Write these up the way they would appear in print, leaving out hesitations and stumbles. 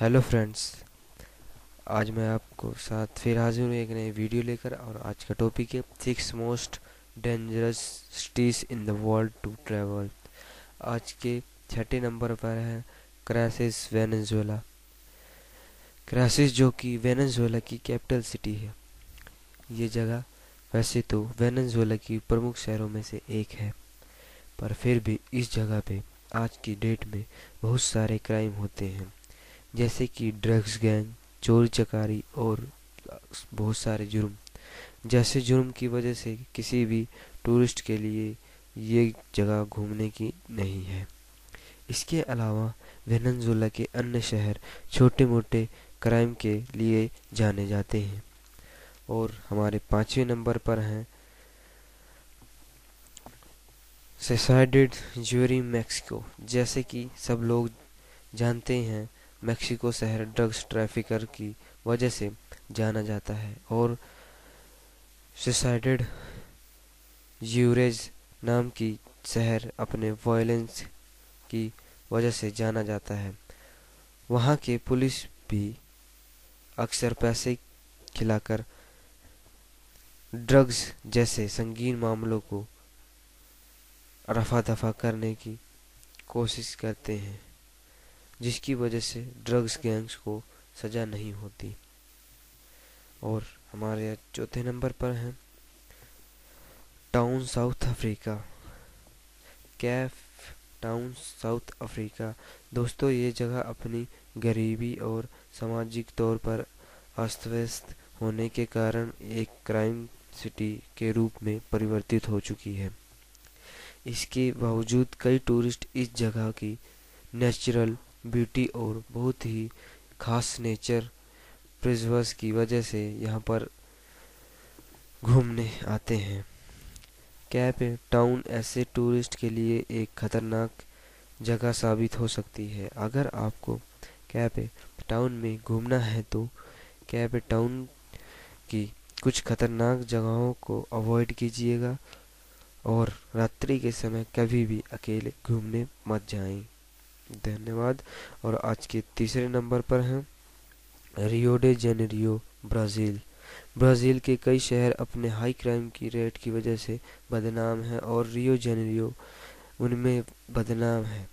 Hello friends, आज मैं आपको साथ फिर हाजिर हूँ एक नई वीडियो लेकर। और आज का टॉपिक है 6 most dangerous cities in the world to travel. आज के 6 नंबर पर है कराकस वेनेजुएला। कराकस जो कि वेनेजुएला की कैपिटल सिटी है, ये जगह वैसे तो वेनेजुएला की प्रमुख शहरों में से एक है, पर फिर भी इस जगह पे आज की डेट में बहुत सारे क्राइम होते हैं, जैसे कि ड्रग्स गैंग, चोरी चकारी और बहुत सारे जुर्म। जैसे जुर्म की वजह से किसी भी टूरिस्ट के लिए ये जगह घूमने की नहीं है। इसके अलावा वेनेजुएला के अन्य शहर छोटे मोटे क्राइम के लिए जाने जाते हैं। और हमारे 5वें नंबर पर हैं सुसाइडेड ज्यूरी मैक्सिको। जैसे कि सब लोग जानते हैं, मैक्सिको शहर ड्रग्स ट्रैफिकर की वजह से जाना जाता है और सुसाइडेड ज्यूरेज नाम की शहर अपने वायलेंस की वजह से जाना जाता है। वहाँ के पुलिस भी अक्सर पैसे खिलाकर ड्रग्स जैसे संगीन मामलों को रफा दफा करने की कोशिश करते हैं, जिसकी वजह से ड्रग्स गैंग्स को सज़ा नहीं होती। और हमारे 4थे नंबर पर हैं town South Africa, Cape town South Africa. दोस्तों, ये जगह अपनी गरीबी और सामाजिक तौर पर अस्त व्यस्त होने के कारण एक क्राइम सिटी के रूप में परिवर्तित हो चुकी है। इसके बावजूद कई टूरिस्ट इस जगह की नेचुरल ब्यूटी और बहुत ही खास नेचर प्रिजर्व्स की वजह से यहाँ पर घूमने आते हैं। कैप टाउन ऐसे टूरिस्ट के लिए एक खतरनाक जगह साबित हो सकती है। अगर आपको कैप टाउन में घूमना है तो कैप टाउन की कुछ खतरनाक जगहों को अवॉइड कीजिएगा और रात्रि के समय कभी भी अकेले घूमने मत जाएं। धन्यवाद। और आज के 3रे नंबर पर हैं Rio de Janeiro, Brazil. Brazil के कई शहर अपने हाई क्राइम की रेट की वजह से बदनाम हैं और रियो जेनेरियो उनमें बदनाम है,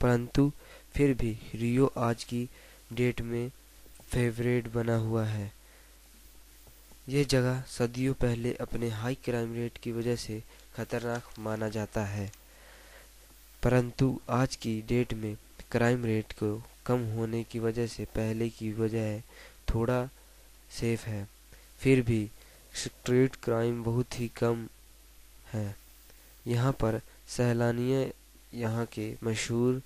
परंतु फिर भी रियो आज की डेट में फेवरेट बना हुआ है। यह जगह सदियों पहले अपने हाई क्राइम रेट की वजह से खतरनाक माना जाता है, परंतु आज की डेट में क्राइम रेट को कम होने की वजह से पहले की वजह थोड़ा सेफ है। फिर भी स्ट्रीट क्राइम बहुत ही कम है। यहाँ पर सैलानी यहाँ के मशहूर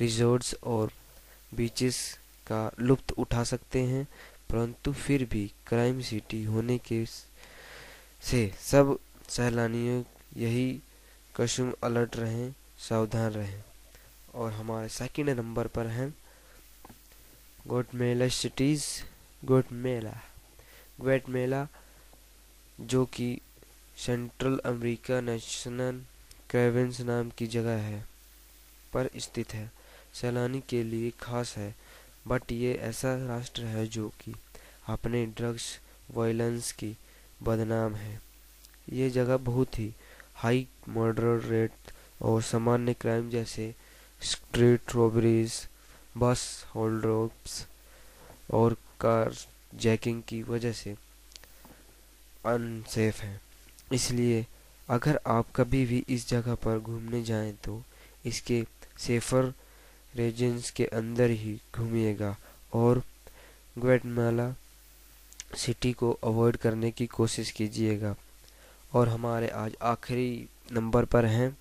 रिजॉर्ट्स और बीचेस का लुत्फ़ उठा सकते हैं, परंतु फिर भी क्राइम सिटी होने के से सब सैलानियों यही कशम अलर्ट रहें, सावधान रहें। और हमारे 2nd नंबर पर हैं ग्वाटेमाला सिटीज़, ग्वाटेमाला जो कि सेंट्रल अमेरिका नेशनल कैवेंस नाम की जगह है पर स्थित है। सैलानी के लिए खास है, बट ये ऐसा राष्ट्र है जो कि अपने ड्रग्स वायलेंस की बदनाम है। ये जगह बहुत ही हाई मर्डर रेट और सामान्य क्राइम जैसे स्ट्रीट रॉबरीज, बस होल्डअप्स और कार जैकिंग की वजह से अनसेफ है। इसलिए अगर आप कभी भी इस जगह पर घूमने जाएं तो इसके सेफर रीजन्स के अंदर ही घूमिएगा और ग्वाटेमाला सिटी को अवॉइड करने की कोशिश कीजिएगा। और हमारे आज आखिरी नंबर पर हैं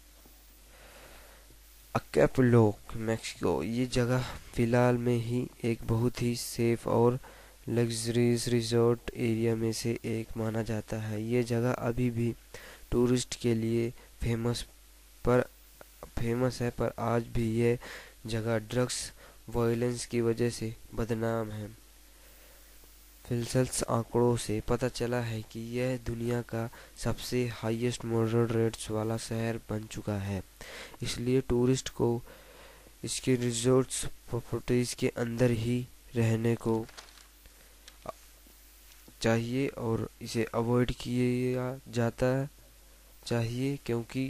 अकापुल्को, मैक्सिको। ये जगह फ़िलहाल में ही एक बहुत ही सेफ और लग्जरीज रिजॉर्ट एरिया में से एक माना जाता है। ये जगह अभी भी टूरिस्ट के लिए फेमस है, पर आज भी ये जगह ड्रग्स वायलेंस की वजह से बदनाम है। फिलहाल आंकड़ों से पता चला है कि यह दुनिया का सबसे हाईएस्ट मर्डर रेट्स वाला शहर बन चुका है। इसलिए टूरिस्ट को इसके रिजॉर्ट्स प्रॉपर्टीज़ के अंदर ही रहने को चाहिए और इसे अवॉइड किया जाता चाहिए क्योंकि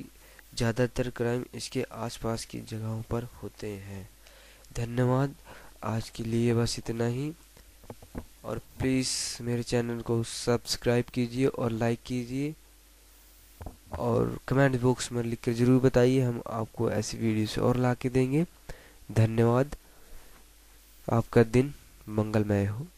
ज़्यादातर क्राइम इसके आसपास की जगहों पर होते हैं। धन्यवाद, आज के लिए बस इतना ही और प्लीज़ मेरे चैनल को सब्सक्राइब कीजिए और लाइक कीजिए और कमेंट बॉक्स में लिखकर ज़रूर बताइए, हम आपको ऐसी वीडियोस और ला के देंगे। धन्यवाद, आपका दिन मंगलमय हो।